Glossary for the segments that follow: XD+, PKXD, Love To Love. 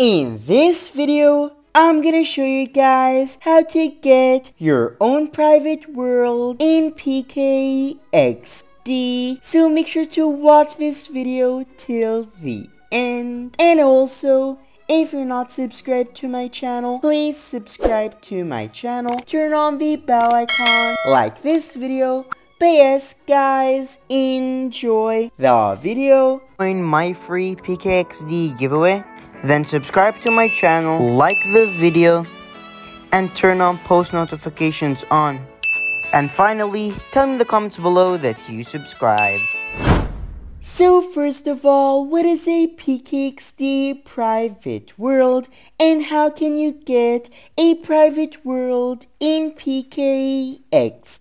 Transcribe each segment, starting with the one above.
In this video, I'm gonna show you guys how to get your own private world in PKXD. So make sure to watch this video till the end. And also, if you're not subscribed to my channel, please subscribe to my channel. Turn on the bell icon, like this video. But yes guys, enjoy the video. Join my free PKXD giveaway. Then subscribe to my channel, like the video, and turn on post notifications on. And finally, tell me in the comments below that you subscribe. So first of all, what is a PKXD private world and how can you get a private world in PKXD?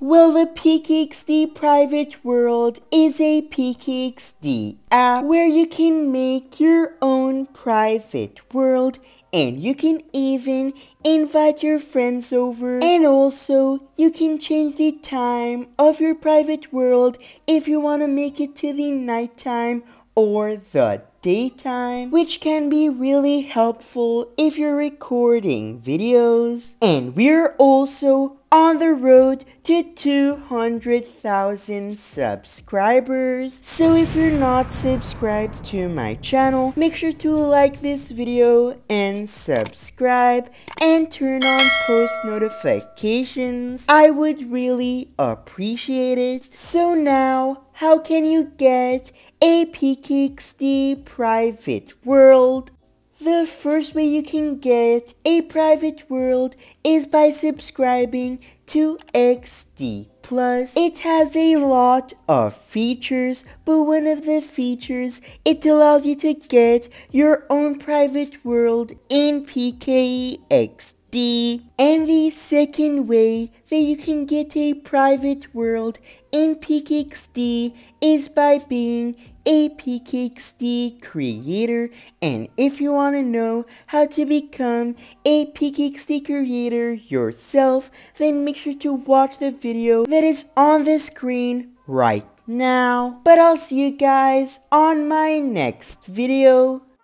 Well, the PKXD private world is a PKXD app where you can make your own private world, and you can even invite your friends over, and also you can change the time of your private world if you want to make it to the nighttime or the daytime, which can be really helpful if you're recording videos. And we're also on the road to 200,000 subscribers. So if you're not subscribed to my channel, make sure to like this video and subscribe and turn on post notifications. I would really appreciate it. So now, how can you get a PKXD private world? The first way you can get a private world is by subscribing to XD+. It has a lot of features, but one of the features, it allows you to get your own private world in PKXD. And the second way that you can get a private world in PKXD is by being a PKXD creator. And if you want to know how to become a PKXD creator yourself, then make sure to watch the video that is on the screen right now. But I'll see you guys on my next video.